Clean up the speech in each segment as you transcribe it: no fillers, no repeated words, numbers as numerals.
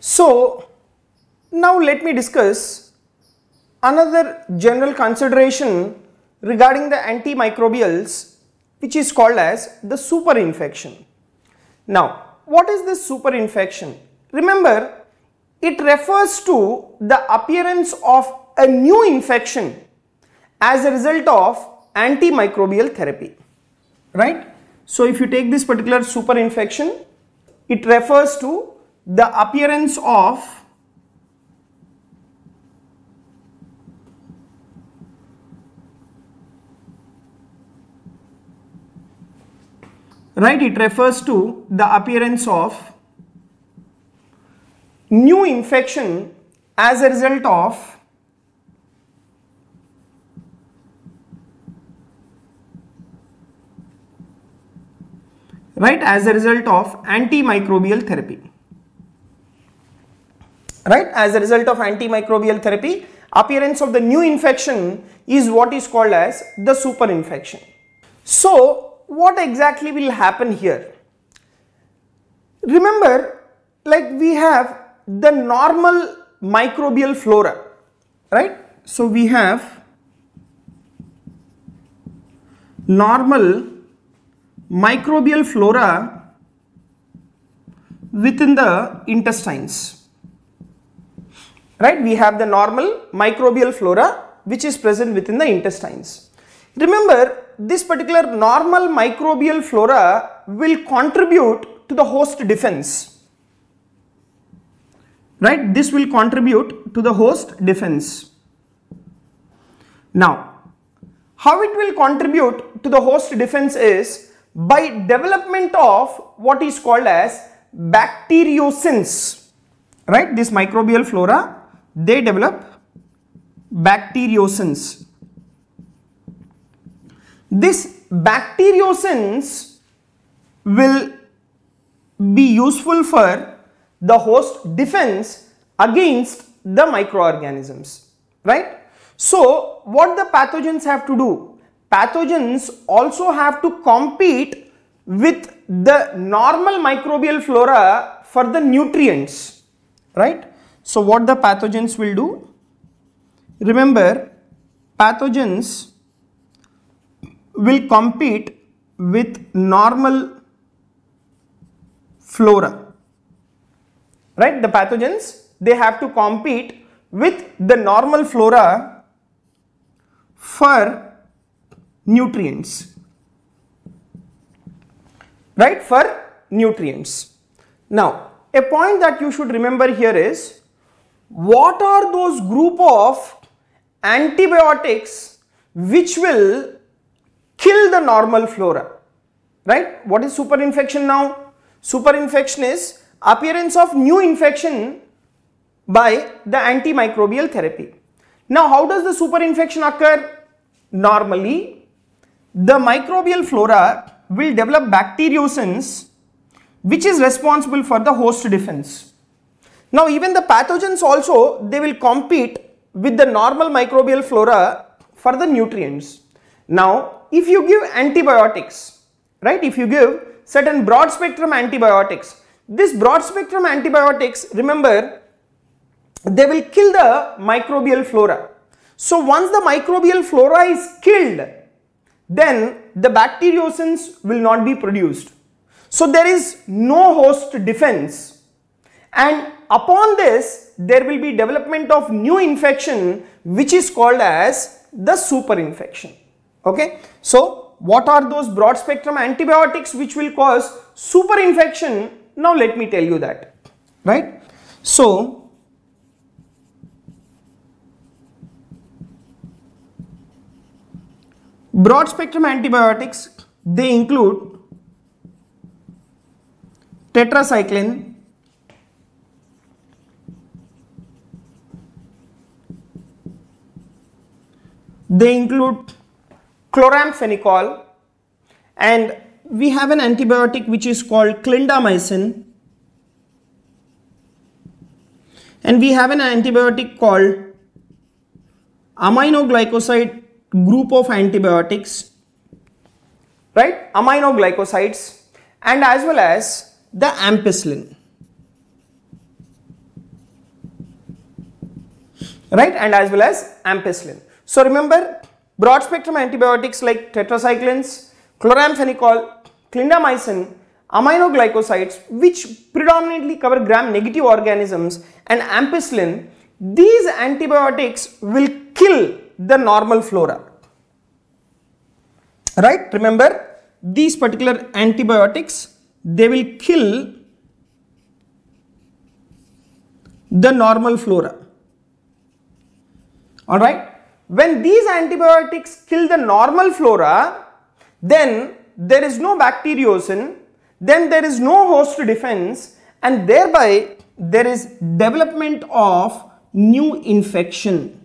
So now let me discuss another general consideration regarding the antimicrobials, which is called as the superinfection. Now what is this superinfection? Remember, it refers to the appearance of a new infection as a result of antimicrobial therapy, right? So if you take this particular superinfection, it refers to the appearance of new infection as a result of antimicrobial therapy. Right, as a result of antimicrobial therapy, appearance of the new infection is what is called as the superinfection. So what exactly will happen here? Remember, like we have the normal microbial flora, right? So we have normal microbial flora within the intestines. Right, we have the normal microbial flora which is present within the intestines. Remember, this particular normal microbial flora will contribute to the host defense. Right, this will contribute to the host defense. Now, how it will contribute to the host defense is by development of what is called as bacteriocins. Right, this microbial flora, they develop bacteriocins. This bacteriocins will be useful for the host defense against the microorganisms, right? So what the pathogens have to do? Pathogens also have to compete with the normal microbial flora for the nutrients, right? So what the pathogens will do? Remember, pathogens will compete with normal flora, right? The pathogens, they have to compete with the normal flora for nutrients, right? For nutrients. Now, a point that you should remember here is, what are those group of antibiotics which will kill the normal flora, right? What is superinfection now? Superinfection is appearance of new infection by the antimicrobial therapy. Now, how does the superinfection occur? Normally, the microbial flora will develop bacteriocins which is responsible for the host defense. Now even the pathogens also, they will compete with the normal microbial flora for the nutrients. Now if you give antibiotics, right, if you give certain broad spectrum antibiotics, this broad spectrum antibiotics, remember, they will kill the microbial flora. So once the microbial flora is killed, then the bacteriocins will not be produced. So there is no host defense. And upon this, there will be development of new infection which is called as the superinfection. Okay, so what are those broad spectrum antibiotics which will cause superinfection? Now let me tell you that, right? So broad spectrum antibiotics, they include tetracycline, they include chloramphenicol, and we have an antibiotic which is called clindamycin, and we have an antibiotic called aminoglycoside group of antibiotics, right? Aminoglycosides, and as well as the ampicillin. right, and as well as ampicillin. So remember, broad spectrum antibiotics like tetracyclines, chloramphenicol, clindamycin, aminoglycosides, which predominantly cover gram-negative organisms, and ampicillin, these antibiotics will kill the normal flora, right? Remember, these particular antibiotics, they will kill the normal flora. Alright, when these antibiotics kill the normal flora, then there is no bacteriocin, then there is no host defense, and thereby there is development of new infection.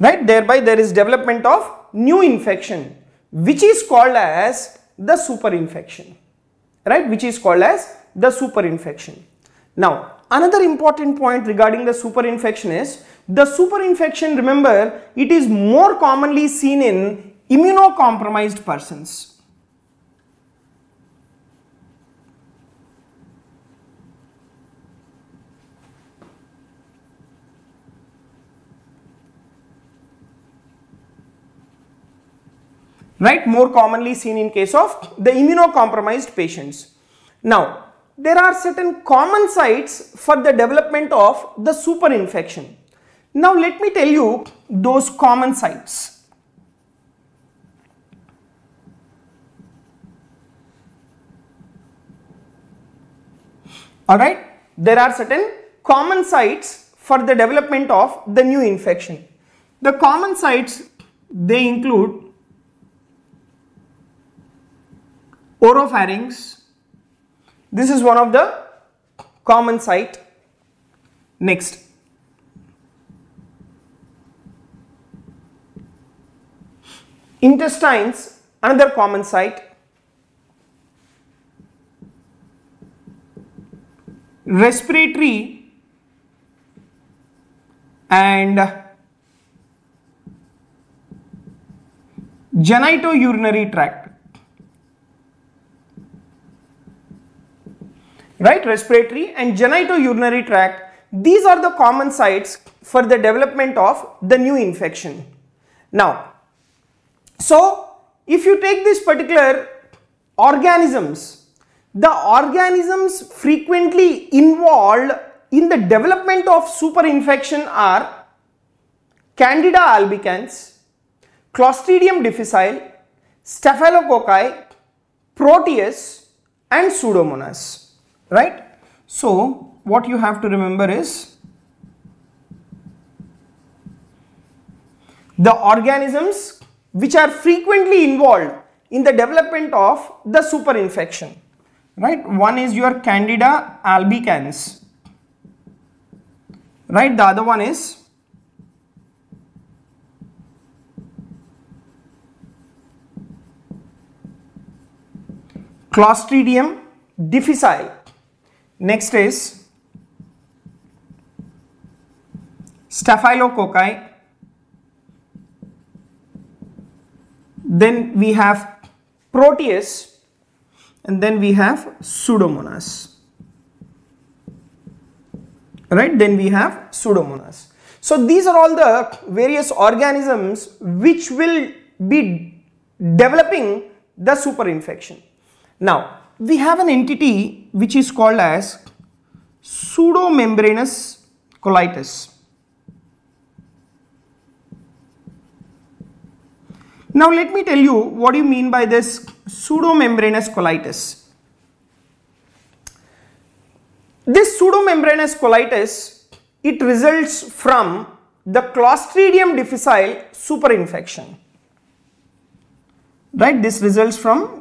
Right, thereby there is development of new infection, which is called as the superinfection, right, which is called as the superinfection. Now, another important point regarding the superinfection is the superinfection, remember, it is more commonly seen in immunocompromised persons. Right, more commonly seen in case of the immunocompromised patients. Now, there are certain common sites for the development of the superinfection. Now, let me tell you those common sites. Alright, there are certain common sites for the development of the new infection. The common sites, they include oropharynx, this is one of the common site. Next, intestines, another common site. Respiratory and genitourinary tract. Right, respiratory and genitourinary tract, these are the common sites for the development of the new infection. Now, so if you take these particular organisms, the organisms frequently involved in the development of superinfection are Candida albicans, Clostridium difficile, Staphylococci, Proteus and Pseudomonas. Right, so what you have to remember is the organisms which are frequently involved in the development of the superinfection. Right, one is your Candida albicans, right, the other one is Clostridium difficile. Next is Staphylococci, then we have Proteus, and then we have Pseudomonas. Right, then we have Pseudomonas. So these are all the various organisms which will be developing the superinfection. Now, we have an entity which is called as pseudomembranous colitis. Now let me tell you what do you mean by this pseudomembranous colitis. This pseudomembranous colitis, it results from the Clostridium difficile superinfection. Right, this results from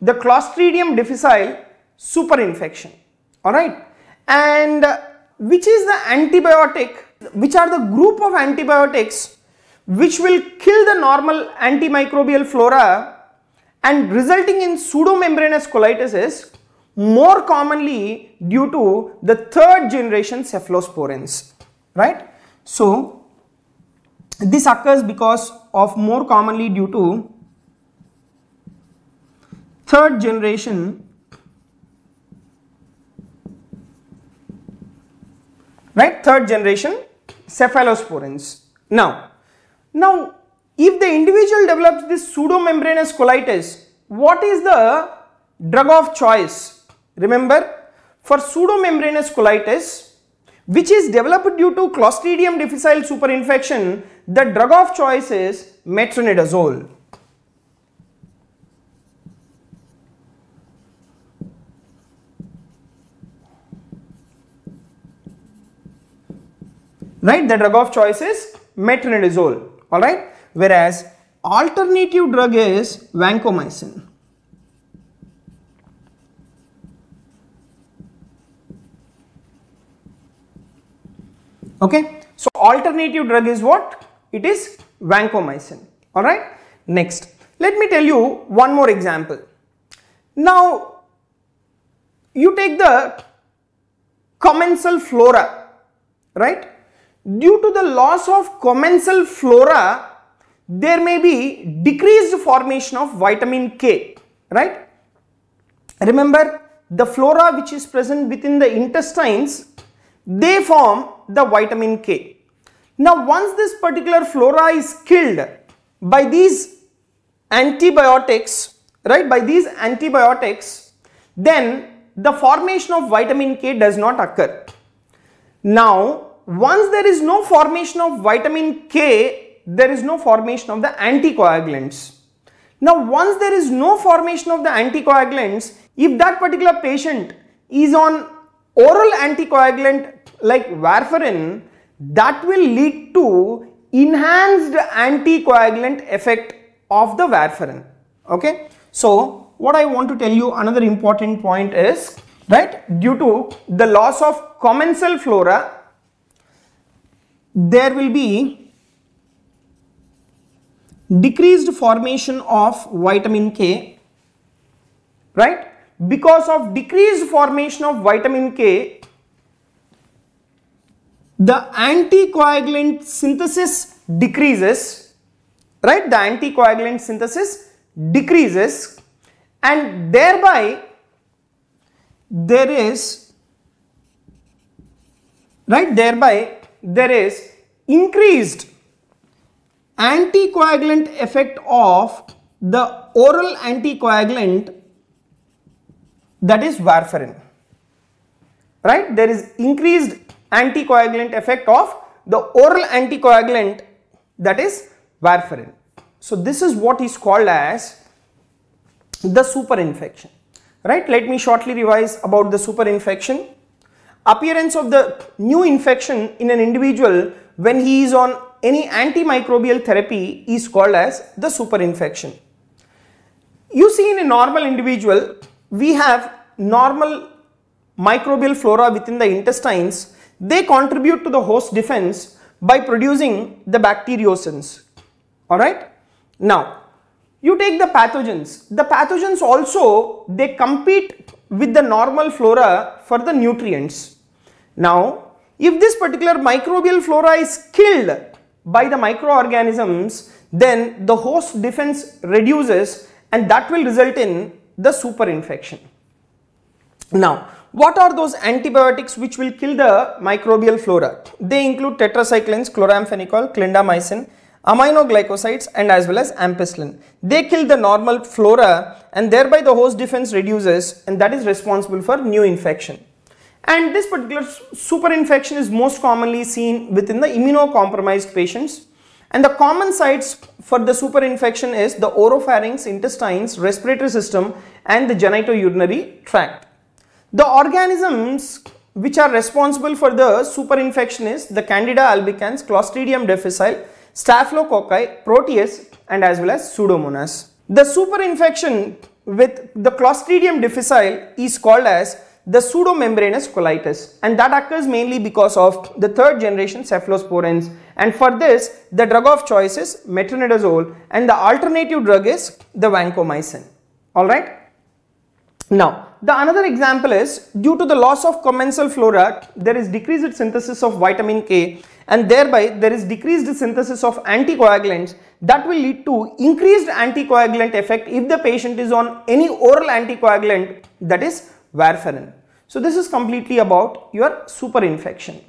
the Clostridium difficile superinfection. Alright, and which is the antibiotic, which are the group of antibiotics which will kill the normal antimicrobial flora and resulting in pseudomembranous colitis is more commonly due to the third generation cephalosporins. Right, so This occurs because of more commonly due to third generation cephalosporins. Now if the individual develops this pseudomembranous colitis, what is the drug of choice? Remember, for pseudomembranous colitis, which is developed due to Clostridium difficile superinfection, the drug of choice is metronidazole. The drug of choice is metronidazole, alright, whereas alternative drug is vancomycin. Okay, so alternative drug is what? It is vancomycin. Alright, next let me tell you one more example. Now you take the commensal flora, right? Due to the loss of commensal flora, there may be decreased formation of vitamin K, right? Remember, the flora which is present within the intestines, they form the vitamin K. Now, once this particular flora is killed by these antibiotics, then the formation of vitamin K does not occur. Now, once there is no formation of vitamin K, there is no formation of the anticoagulants. Now, once there is no formation of the anticoagulants, if that particular patient is on oral anticoagulant like warfarin, that will lead to enhanced anticoagulant effect of the warfarin. Okay, so what I want to tell you, another important point is, due to the loss of commensal flora, there will be decreased formation of vitamin K, right? Because of decreased formation of vitamin K, the anticoagulant synthesis decreases, right? And thereby there is increased anticoagulant effect of the oral anticoagulant, that is warfarin, right? There is increased anticoagulant effect of the oral anticoagulant, that is warfarin. So this is what is called as the superinfection, right? Let me shortly revise about the superinfection. Appearance of the new infection in an individual when he is on any antimicrobial therapy is called as the superinfection. You see, in a normal individual, we have normal microbial flora within the intestines. They contribute to the host defense by producing the bacteriocins. Alright. Now, you take the pathogens. The pathogens also, they compete with the normal flora for the nutrients. Now, if this particular microbial flora is killed by the microorganisms, then the host defense reduces and that will result in the superinfection. Now, what are those antibiotics which will kill the microbial flora? They include tetracyclines, chloramphenicol, clindamycin, aminoglycosides, and as well as ampicillin. They kill the normal flora and thereby the host defense reduces, and that is responsible for new infection. And this particular superinfection is most commonly seen within the immunocompromised patients. And the common sites for the superinfection is the oropharynx, intestines, respiratory system, and the genitourinary tract. The organisms which are responsible for the superinfection is the Candida albicans, Clostridium difficile, Staphylococci, Proteus, and as well as Pseudomonas. The superinfection with the Clostridium difficile is called as the pseudomembranous colitis, and that occurs mainly because of the third generation cephalosporins, and for this the drug of choice is metronidazole and the alternative drug is the vancomycin. Alright. Now, the another example is due to the loss of commensal flora, there is decreased synthesis of vitamin K, and thereby there is decreased synthesis of anticoagulants that will lead to increased anticoagulant effect if the patient is on any oral anticoagulant, that is warfarin. So this is completely about your superinfection.